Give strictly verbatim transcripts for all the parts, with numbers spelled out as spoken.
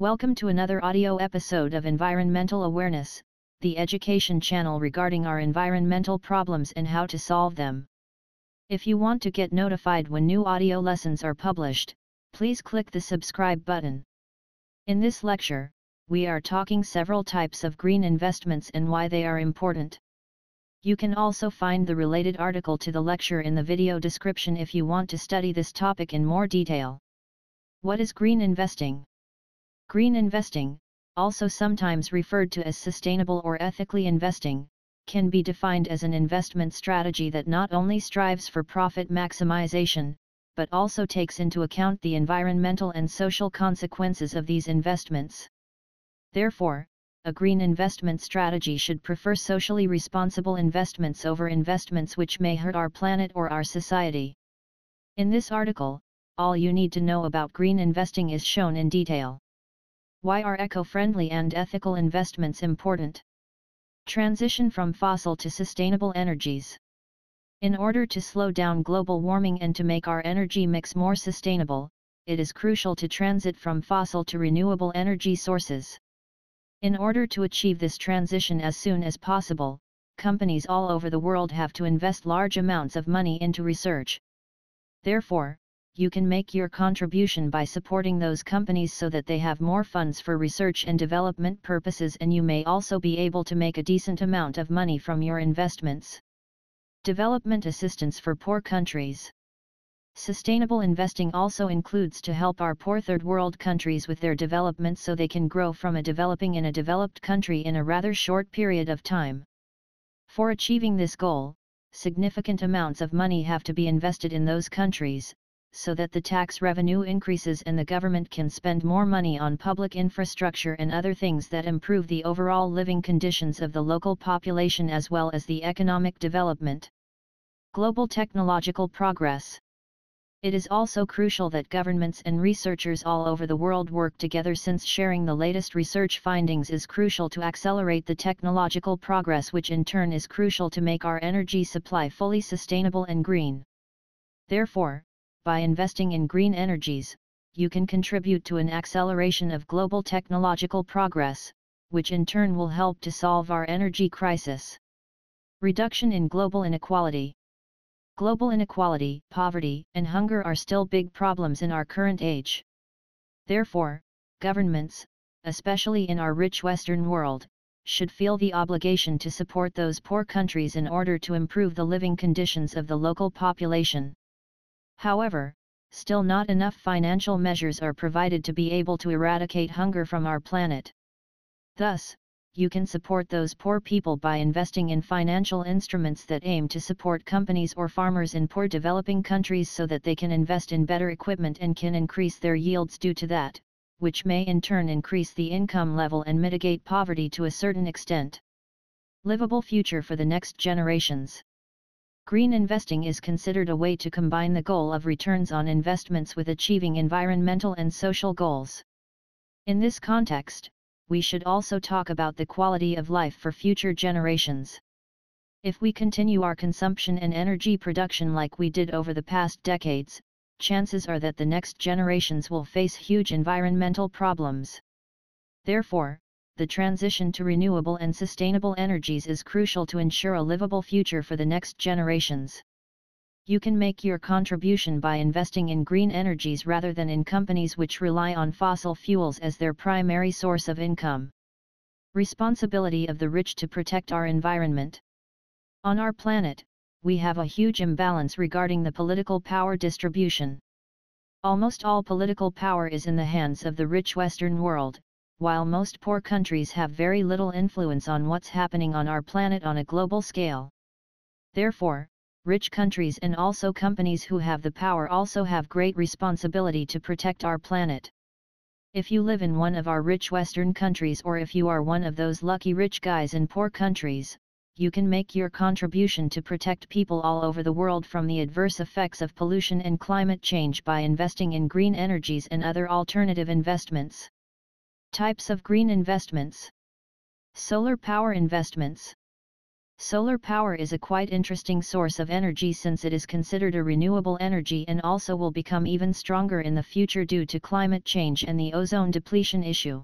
Welcome to another audio episode of Environmental Awareness, the education channel regarding our environmental problems and how to solve them. If you want to get notified when new audio lessons are published, please click the subscribe button. In this lecture, we are talking several types of green investments and why they are important. You can also find the related article to the lecture in the video description if you want to study this topic in more detail. What is green investing? Green investing, also sometimes referred to as sustainable or ethically investing, can be defined as an investment strategy that not only strives for profit maximization, but also takes into account the environmental and social consequences of these investments. Therefore, a green investment strategy should prefer socially responsible investments over investments which may hurt our planet or our society. In this article, all you need to know about green investing is shown in detail. Why are eco-friendly and ethical investments important? Transition from fossil to sustainable energies. In order to slow down global warming and to make our energy mix more sustainable, it is crucial to transit from fossil to renewable energy sources. In order to achieve this transition as soon as possible, companies all over the world have to invest large amounts of money into research. Therefore, you can make your contribution by supporting those companies so that they have more funds for research and development purposes, and you may also be able to make a decent amount of money from your investments. Development assistance for poor countries. Sustainable investing also includes to help our poor third world countries with their development so they can grow from a developing in a developed country in a rather short period of time. For achieving this goal, significant amounts of money have to be invested in those countries, so that the tax revenue increases and the government can spend more money on public infrastructure and other things that improve the overall living conditions of the local population as well as the economic development. Global technological progress. It is also crucial that governments and researchers all over the world work together, since sharing the latest research findings is crucial to accelerate the technological progress, which in turn is crucial to make our energy supply fully sustainable and green. Therefore, by investing in green energies, you can contribute to an acceleration of global technological progress, which in turn will help to solve our energy crisis. Reduction in global inequality. Global inequality, poverty, and hunger are still big problems in our current age. Therefore, governments, especially in our rich Western world, should feel the obligation to support those poor countries in order to improve the living conditions of the local population. However, still not enough financial measures are provided to be able to eradicate hunger from our planet. Thus, you can support those poor people by investing in financial instruments that aim to support companies or farmers in poor developing countries so that they can invest in better equipment and can increase their yields due to that, which may in turn increase the income level and mitigate poverty to a certain extent. Livable future for the next generations. Green investing is considered a way to combine the goal of returns on investments with achieving environmental and social goals. In this context, we should also talk about the quality of life for future generations. If we continue our consumption and energy production like we did over the past decades, chances are that the next generations will face huge environmental problems. Therefore, the transition to renewable and sustainable energies is crucial to ensure a livable future for the next generations. You can make your contribution by investing in green energies rather than in companies which rely on fossil fuels as their primary source of income. Responsibility of the rich to protect our environment. On our planet, we have a huge imbalance regarding the political power distribution. Almost all political power is in the hands of the rich Western world, while most poor countries have very little influence on what's happening on our planet on a global scale. Therefore, rich countries and also companies who have the power also have great responsibility to protect our planet. If you live in one of our rich Western countries, or if you are one of those lucky rich guys in poor countries, you can make your contribution to protect people all over the world from the adverse effects of pollution and climate change by investing in green energies and other alternative investments. Types of green investments. Solar power investments. Solar power is a quite interesting source of energy since it is considered a renewable energy and also will become even stronger in the future due to climate change and the ozone depletion issue.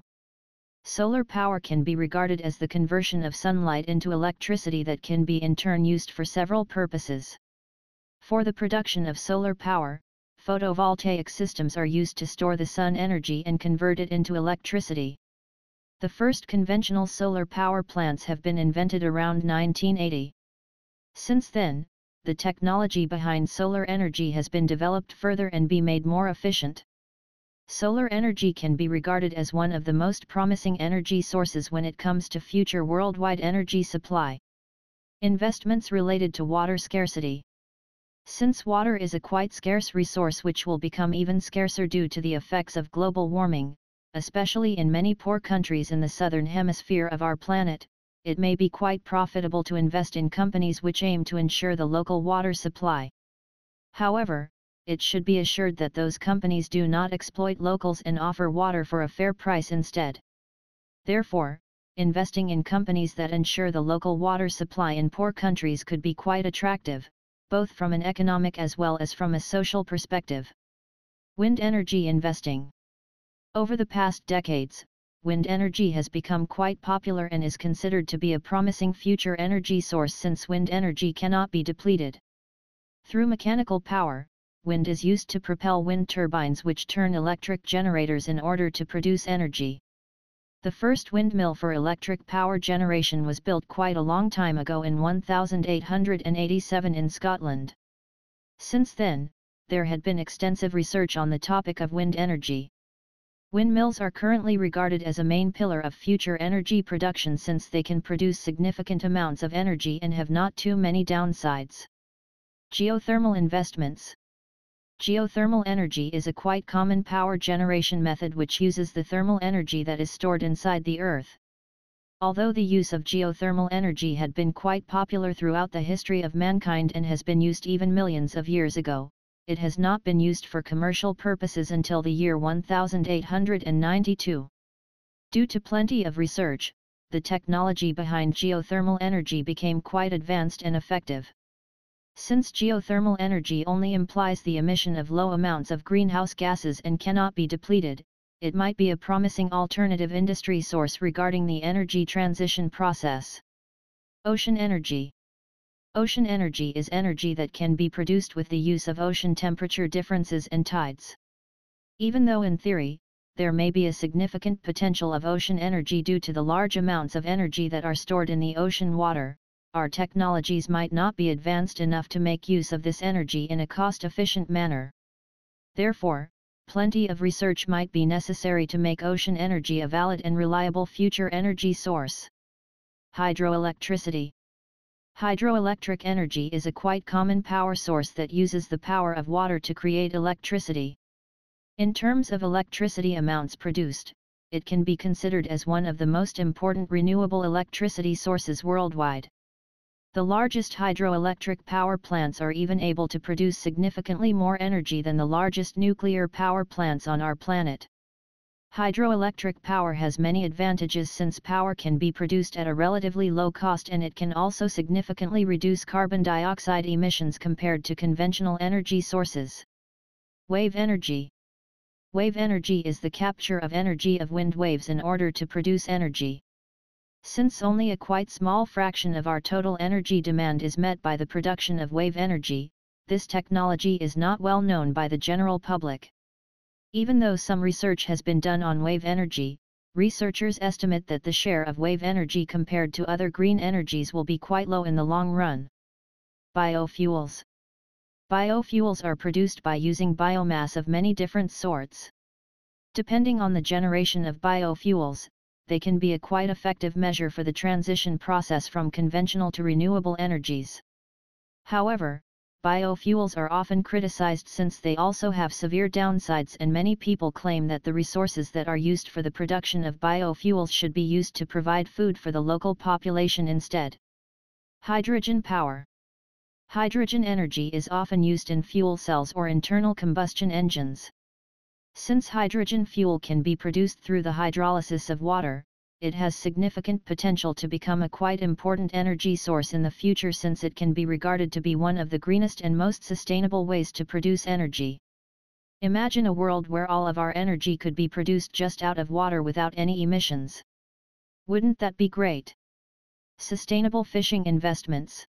Solar power can be regarded as the conversion of sunlight into electricity that can be in turn used for several purposes. For the production of solar power, photovoltaic systems are used to store the sun energy and convert it into electricity. The first conventional solar power plants have been invented around nineteen eighty. Since then, the technology behind solar energy has been developed further and be made more efficient. Solar energy can be regarded as one of the most promising energy sources when it comes to future worldwide energy supply. Investments related to water scarcity. Since water is a quite scarce resource which will become even scarcer due to the effects of global warming, especially in many poor countries in the southern hemisphere of our planet, it may be quite profitable to invest in companies which aim to ensure the local water supply. However, it should be assured that those companies do not exploit locals and offer water for a fair price instead. Therefore, investing in companies that ensure the local water supply in poor countries could be quite attractive, both from an economic as well as from a social perspective. Wind energy investing. Over the past decades, wind energy has become quite popular and is considered to be a promising future energy source since wind energy cannot be depleted. Through mechanical power, wind is used to propel wind turbines which turn electric generators in order to produce energy. The first windmill for electric power generation was built quite a long time ago in eighteen eighty-seven in Scotland. Since then, there had been extensive research on the topic of wind energy. Windmills are currently regarded as a main pillar of future energy production since they can produce significant amounts of energy and have not too many downsides. Geothermal investments. Geothermal energy is a quite common power generation method which uses the thermal energy that is stored inside the earth. Although the use of geothermal energy had been quite popular throughout the history of mankind and has been used even millions of years ago, it has not been used for commercial purposes until the year eighteen ninety-two. Due to plenty of research, the technology behind geothermal energy became quite advanced and effective. Since geothermal energy only implies the emission of low amounts of greenhouse gases and cannot be depleted, it might be a promising alternative industry source regarding the energy transition process. Ocean energy. Ocean energy is energy that can be produced with the use of ocean temperature differences and tides. Even though in theory, there may be a significant potential of ocean energy due to the large amounts of energy that are stored in the ocean water, our technologies might not be advanced enough to make use of this energy in a cost-efficient manner. Therefore, plenty of research might be necessary to make ocean energy a valid and reliable future energy source. Hydroelectricity. Hydroelectric energy is a quite common power source that uses the power of water to create electricity. In terms of electricity amounts produced, it can be considered as one of the most important renewable electricity sources worldwide. The largest hydroelectric power plants are even able to produce significantly more energy than the largest nuclear power plants on our planet. Hydroelectric power has many advantages since power can be produced at a relatively low cost and it can also significantly reduce carbon dioxide emissions compared to conventional energy sources. Wave energy. Wave energy is the capture of energy of wind waves in order to produce energy. Since only a quite small fraction of our total energy demand is met by the production of wave energy, this technology is not well known by the general public. Even though some research has been done on wave energy, researchers estimate that the share of wave energy compared to other green energies will be quite low in the long run. Biofuels. Biofuels are produced by using biomass of many different sorts. Depending on the generation of biofuels, they can be a quite effective measure for the transition process from conventional to renewable energies. However, biofuels are often criticized since they also have severe downsides and many people claim that the resources that are used for the production of biofuels should be used to provide food for the local population instead. Hydrogen power. Hydrogen energy is often used in fuel cells or internal combustion engines. Since hydrogen fuel can be produced through the hydrolysis of water, it has significant potential to become a quite important energy source in the future, since it can be regarded to be one of the greenest and most sustainable ways to produce energy. Imagine a world where all of our energy could be produced just out of water without any emissions. Wouldn't that be great? Sustainable fishing investments.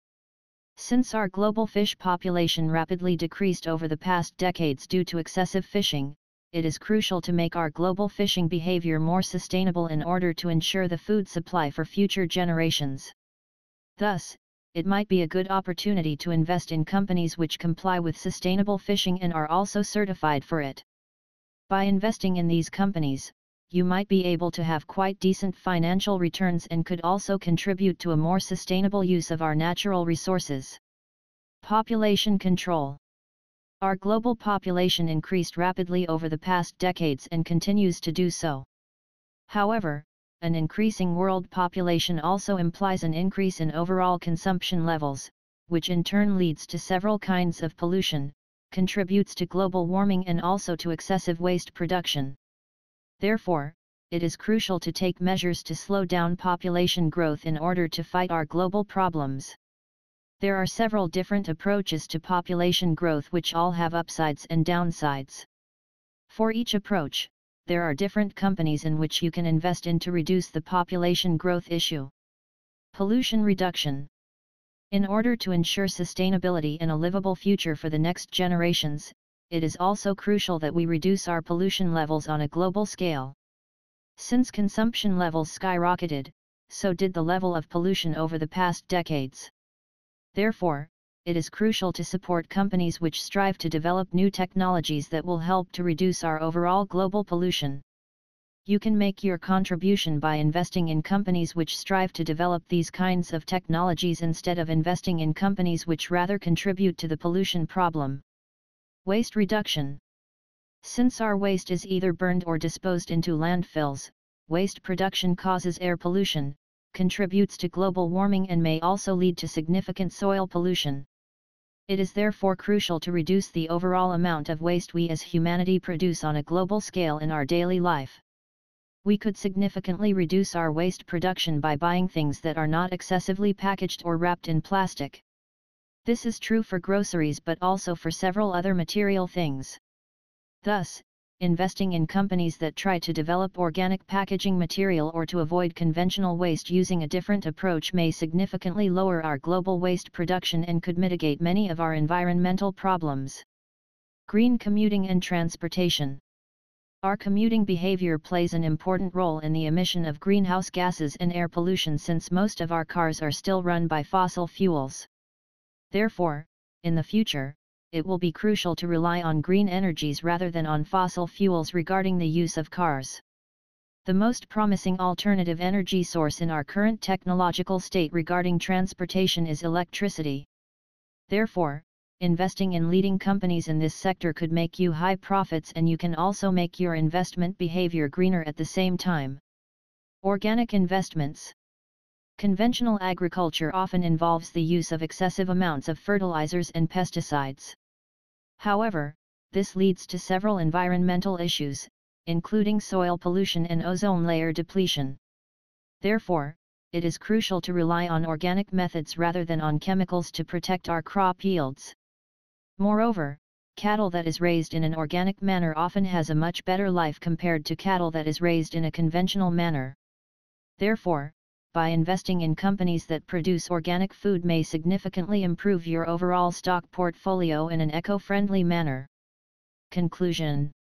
Since our global fish population rapidly decreased over the past decades due to excessive fishing, it is crucial to make our global fishing behavior more sustainable in order to ensure the food supply for future generations. Thus, it might be a good opportunity to invest in companies which comply with sustainable fishing and are also certified for it. By investing in these companies, you might be able to have quite decent financial returns and could also contribute to a more sustainable use of our natural resources. Population control. Our global population increased rapidly over the past decades and continues to do so. However, an increasing world population also implies an increase in overall consumption levels, which in turn leads to several kinds of pollution, contributes to global warming and also to excessive waste production. Therefore, it is crucial to take measures to slow down population growth in order to fight our global problems. There are several different approaches to population growth which all have upsides and downsides. For each approach, there are different companies in which you can invest in to reduce the population growth issue. Pollution reduction. In order to ensure sustainability and a livable future for the next generations, it is also crucial that we reduce our pollution levels on a global scale. Since consumption levels skyrocketed, so did the level of pollution over the past decades. Therefore, it is crucial to support companies which strive to develop new technologies that will help to reduce our overall global pollution. You can make your contribution by investing in companies which strive to develop these kinds of technologies instead of investing in companies which rather contribute to the pollution problem. Waste reduction. Since our waste is either burned or disposed into landfills, waste production causes air pollution, contributes to global warming and may also lead to significant soil pollution. It is therefore crucial to reduce the overall amount of waste we as humanity produce on a global scale in our daily life. We could significantly reduce our waste production by buying things that are not excessively packaged or wrapped in plastic. This is true for groceries but also for several other material things. Thus, investing in companies that try to develop organic packaging material or to avoid conventional waste using a different approach may significantly lower our global waste production and could mitigate many of our environmental problems. Green commuting and transportation. Our commuting behavior plays an important role in the emission of greenhouse gases and air pollution, since most of our cars are still run by fossil fuels. Therefore, in the future, it will be crucial to rely on green energies rather than on fossil fuels regarding the use of cars. The most promising alternative energy source in our current technological state regarding transportation is electricity. Therefore, investing in leading companies in this sector could make you high profits, and you can also make your investment behavior greener at the same time. Organic investments. Conventional agriculture often involves the use of excessive amounts of fertilizers and pesticides. However, this leads to several environmental issues, including soil pollution and ozone layer depletion. Therefore, it is crucial to rely on organic methods rather than on chemicals to protect our crop yields. Moreover, cattle that is raised in an organic manner often has a much better life compared to cattle that is raised in a conventional manner. Therefore, by investing in companies that produce organic food may significantly improve your overall stock portfolio in an eco-friendly manner. Conclusion.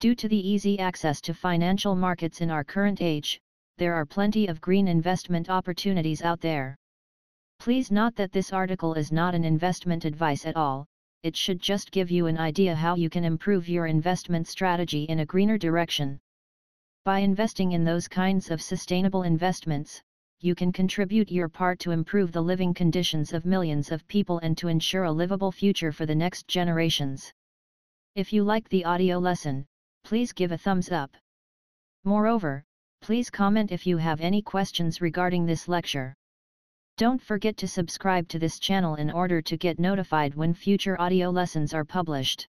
Due to the easy access to financial markets in our current age, there are plenty of green investment opportunities out there. Please note that this article is not an investment advice at all, it should just give you an idea how you can improve your investment strategy in a greener direction. By investing in those kinds of sustainable investments, you can contribute your part to improve the living conditions of millions of people and to ensure a livable future for the next generations. If you like the audio lesson, please give a thumbs up. Moreover, please comment if you have any questions regarding this lecture. Don't forget to subscribe to this channel in order to get notified when future audio lessons are published.